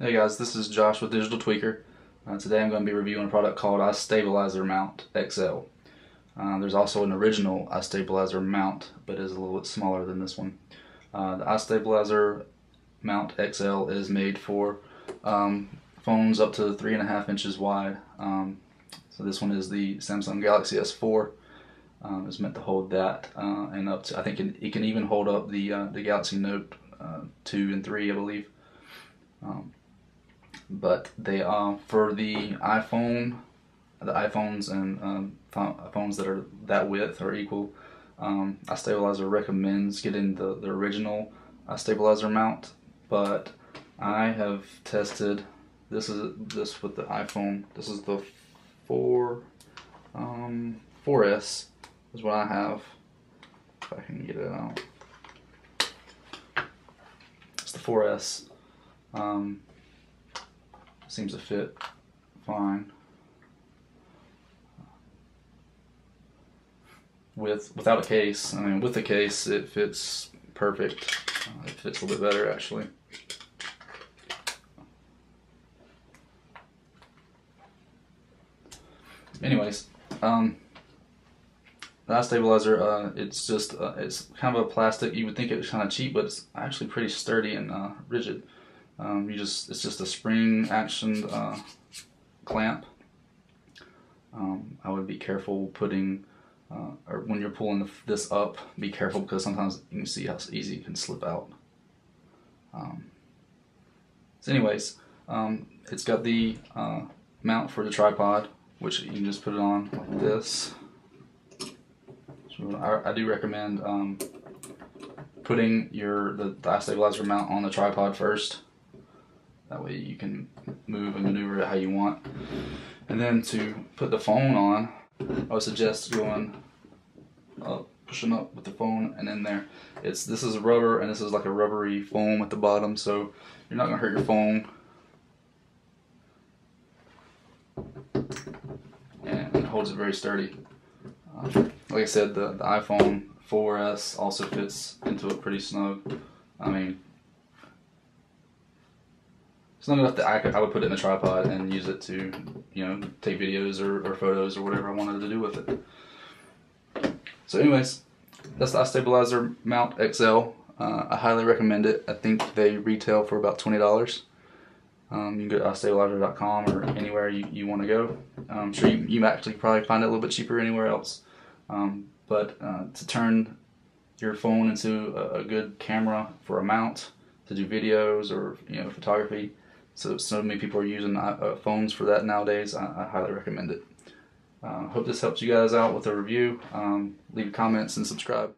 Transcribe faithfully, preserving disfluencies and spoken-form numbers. Hey guys, this is Josh with Digital Tweaker. Uh, today I'm going to be reviewing a product called iStabilizer Mount X L. Uh, there's also an original iStabilizer Mount, but it's a little bit smaller than this one. Uh, the iStabilizer Mount X L is made for um, phones up to three and a half inches wide. Um, so this one is the Samsung Galaxy S four. Um, it's meant to hold that, uh, and up to I think it can even hold up the uh, the Galaxy Note uh, two and three, I believe. Um, But they are uh, for the iPhone, the iPhones and um, phones that are that width or equal. Um, iStabilizer recommends getting the, the original iStabilizer mount, but I have tested this is this with the iPhone. This is the four um, four S is what I have. If I can get it out, it's the four S. Um, Seems to fit fine with without a case. I mean, with a case, it fits perfect. Uh, it fits a little bit better, actually. Anyways, um, the iStabilizer, uh, it's just uh, it's kind of a plastic. You would think it was kind of cheap, but it's actually pretty sturdy and uh, rigid. Um, you just it's just a spring action uh, clamp. Um, I would be careful putting uh, or when you're pulling the, this up, be careful because sometimes you can see how easy it can slip out. Um, so anyways, um, it's got the uh, mount for the tripod, which you can just put it on like this. So I, I do recommend um, putting your the, the iStabilizer mount on the tripod first. That way you can move and maneuver it how you want. And then to put the phone on, I would suggest going up, pushing up with the phone and in there. It's This is rubber and this is like a rubbery foam at the bottom, so you're not gonna hurt your phone. And it holds it very sturdy. Uh, like I said, the, the iPhone four S also fits into it pretty snug. I mean, it's not enough that I, could, I would put it in a tripod and use it to, you know, take videos or, or photos or whatever I wanted to do with it. So anyways, that's the iStabilizer Mount X L. Uh, I highly recommend it. I think they retail for about twenty dollars. Um, you can go to iStabilizer dot com or anywhere you, you want to go. I'm sure you, you actually probably find it a little bit cheaper anywhere else. Um, but uh, to turn your phone into a, a good camera for a mount, to do videos or, you know, photography, so, so many people are using uh, phones for that nowadays. I, I highly recommend it. I uh, hope this helps you guys out with a review. Um, leave comments and subscribe.